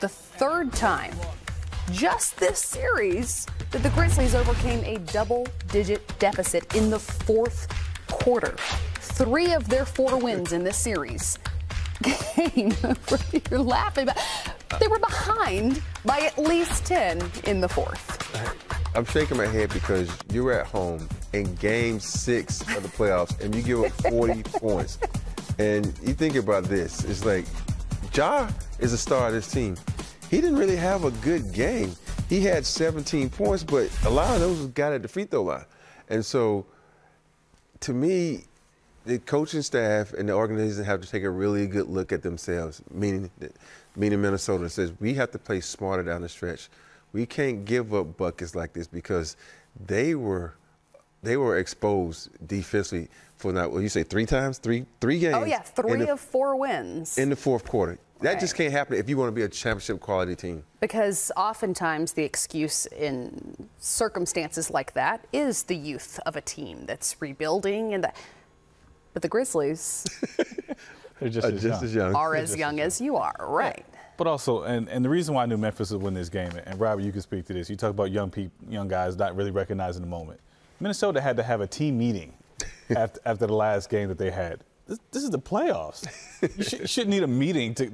the third time just this series that the Grizzlies overcame a double-digit deficit in the fourth quarter. 3 of their 4 wins in this series came over. You're laughing, but they were behind by at least 10 in the fourth. I'm shaking my head because you're at home in Game 6 of the playoffs and you give up 40 points. And you think about this, it's like Ja is a star of this team. He didn't really have a good game. He had 17 points, but a lot of those got at the free throw line. And so, to me, the coaching staff and the organization have to take a really good look at themselves, meaning Minnesota says, we have to play smarter down the stretch. We can't give up buckets like this because they were exposed defensively for not, what you say, 3 games? Oh, yeah, 3 of 4 wins. In the fourth quarter. That just can't happen if you want to be a championship quality team. Because oftentimes the excuse in circumstances like that is the youth of a team that's rebuilding. But the Grizzlies are just as young as you are, right? Yeah. But also, and the reason why I knew Memphis would win this game, and Robert, you can speak to this. You talk about young guys not really recognizing the moment. Minnesota had to have a team meeting after the last game that they had. This is the playoffs. You shouldn't need a meeting to